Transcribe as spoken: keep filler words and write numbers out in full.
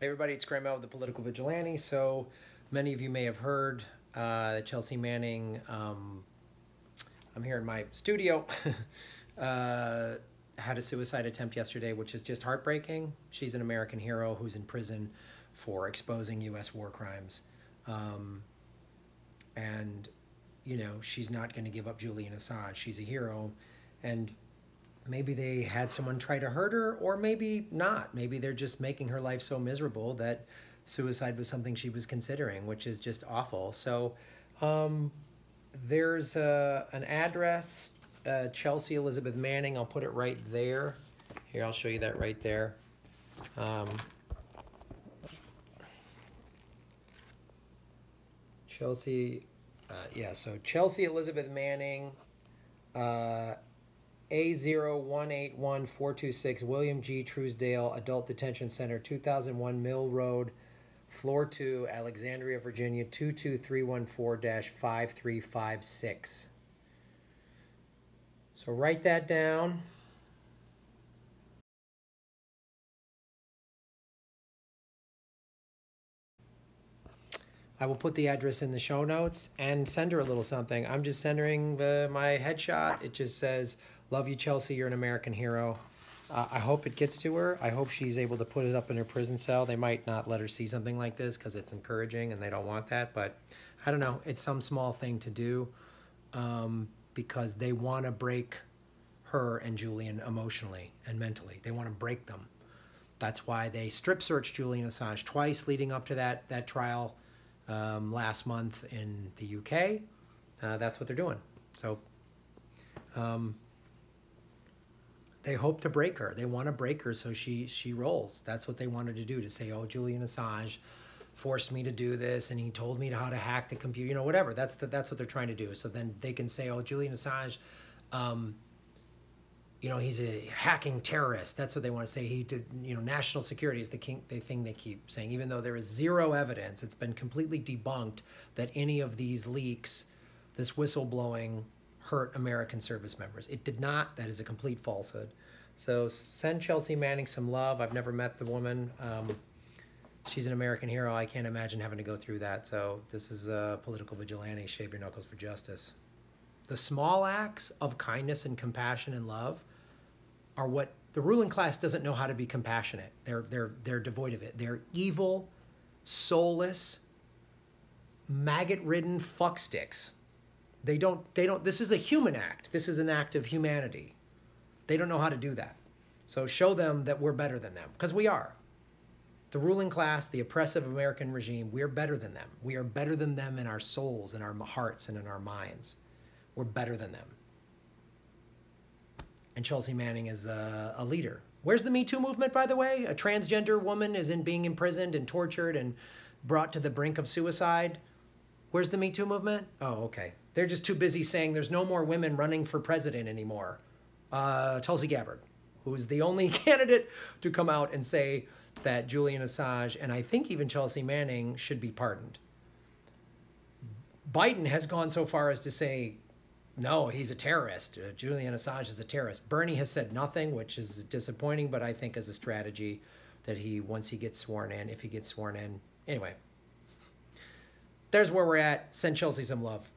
Hey everybody, it's Graham Elwood, the Political Vigilante. So many of you may have heard uh, Chelsea Manning, um, I'm here in my studio, uh, had a suicide attempt yesterday, which is just heartbreaking. She's an American hero who's in prison for exposing U S war crimes. Um, and, you know, she's not going to give up Julian Assange. She's a hero. And maybe they had someone try to hurt her, or maybe not. Maybe they're just making her life so miserable that suicide was something she was considering, which is just awful. So um, there's a, an address, uh, Chelsea Elizabeth Manning. I'll put it right there. Here, I'll show you that right there. Um, Chelsea, uh, yeah, so Chelsea Elizabeth Manning, uh, A zero one eight one four two six, William G. Truesdale Adult Detention Center, two thousand one Mill Road, Floor two, Alexandria, Virginia, two two three one four dash five three five six. So write that down. I will put the address in the show notes and send her a little something. I'm just sending the, my headshot. It just says, "Love you, Chelsea. You're an American hero." Uh, I hope it gets to her. I hope she's able to put it up in her prison cell. They might not let her see something like this because it's encouraging and they don't want that. But I don't know. It's some small thing to do um, because they want to break her and Julian emotionally and mentally. They want to break them. That's why they strip searched Julian Assange twice leading up to that, that trial um, last month in the U K. Uh, that's what they're doing. So... Um, They hope to break her. They want to break her so she she rolls. That's what they wanted to do, to say, "Oh, Julian Assange forced me to do this, and he told me how to hack the computer." You know, whatever. That's the, that's what they're trying to do. So then they can say, "Oh, Julian Assange, um, you know, he's a hacking terrorist." That's what they want to say. He did. You know, national security is the king, the thing they keep saying, even though there is zero evidence. It's been completely debunked that any of these leaks, this whistleblowing, hurt American service members. It did not. That is a complete falsehood. So send Chelsea Manning some love. I've never met the woman. Um, she's an American hero. I can't imagine having to go through that. So this is a Political Vigilante. Shave your knuckles for justice. The small acts of kindness and compassion and love are what the ruling class doesn't know how to be compassionate. They're, they're, they're devoid of it. They're evil, soulless, maggot-ridden fucksticks. They don't, they don't, this is a human act. This is an act of humanity. They don't know how to do that. So show them that we're better than them, because we are. The ruling class, the oppressive American regime, we're better than them. We are better than them in our souls, in our hearts, and in our minds. We're better than them. And Chelsea Manning is a, a leader. Where's the Me Too movement, by the way? A transgender woman is in being imprisoned and tortured and brought to the brink of suicide. Where's the Me Too movement? Oh, okay. They're just too busy saying there's no more women running for president anymore. Uh, Tulsi Gabbard, who's the only candidate to come out and say that Julian Assange, and I think even Chelsea Manning, should be pardoned. Biden has gone so far as to say, no, he's a terrorist. Uh, Julian Assange is a terrorist. Bernie has said nothing, which is disappointing, but I think is a strategy that he, once he gets sworn in, if he gets sworn in, anyway. There's where we're at. Send Chelsea some love.